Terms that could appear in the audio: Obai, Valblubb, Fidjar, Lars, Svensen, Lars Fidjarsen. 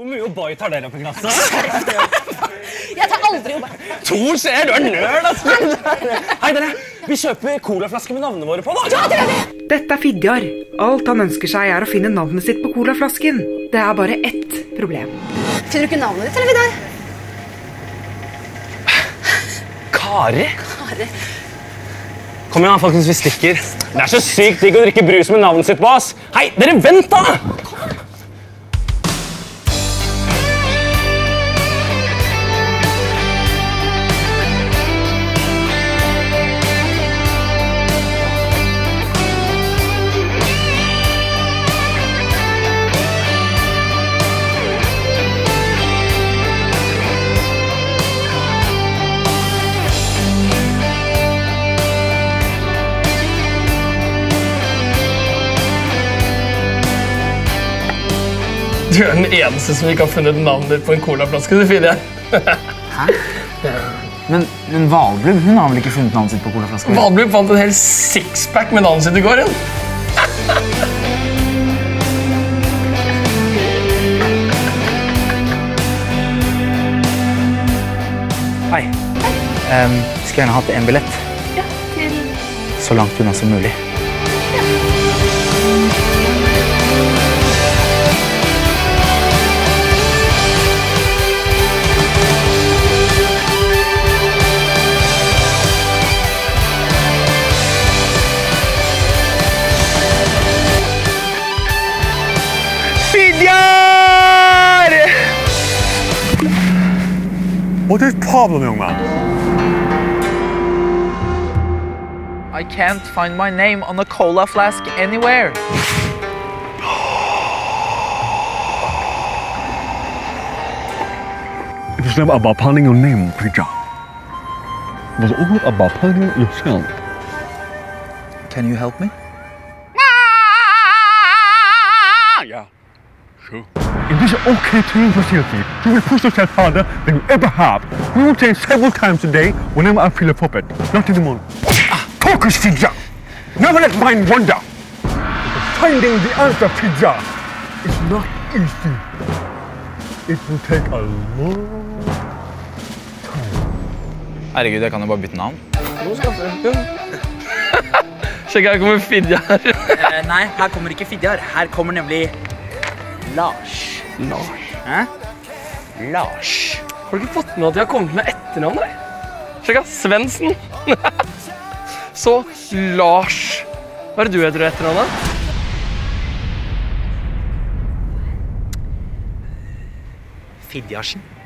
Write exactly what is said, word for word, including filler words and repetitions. Hvor mye Obai tar dere opp i klassa? Jeg tar aldri Obai. Tor ser, du er nerd, altså. Hei dere, vi kjøper colaflasker med navnene våre på da. Ja, dere! Dette er Fidjar. Alt han ønsker seg er å finne navnet sitt på colaflasken. Det er bare ett problem. Finner du ikke navnet ditt, eller Fidjar? Kari? Kari. Kom igjen, folkens, vi stikker. Det er så sykt digg å drikke brus med navnet sitt på oss. Hei, dere, vent da! Du er den eneste som ikke har funnet navnet på en colaflaske, det finner jeg. Hæ? Men, men Valblubb, hun har vel ikke funnet navnet sitt på colaflasken? Valblubb fant en hel sixpack med navnet sitt i går, hun. Hei. Hei. Um, skal gjerne ha hatt en billett. Ja, til... Så langt unna som mulig. What is the problem, young man? I can't find my name on a cola flask anywhere. It is never about finding your name, Fidjar. It was always about finding yourself. Can you help me? Yeah, sure. It is okay to use facility. You will push yourself harder than you ever have. We will change several times a day whenever I feel appropriate. Not in the morning. Ah. Focus, Fidjar! Never let mind wander. Finding the answer, Fidjar, is not easy. It will take a long time. Herregud, jeg kan jo bare bytte navn. Nå skaffer du. Sjekk, her kommer Fidjar. uh, nei, her kommer ikke Fidjar. Her kommer nemlig Lars. Lars. Hæ? Lars. Har du ikke fått med at jeg har kommet med etternavn, nei? Sjekk, Svensen. Så, Lars. Hva er det du heter etternavn, da? Fidjarsen.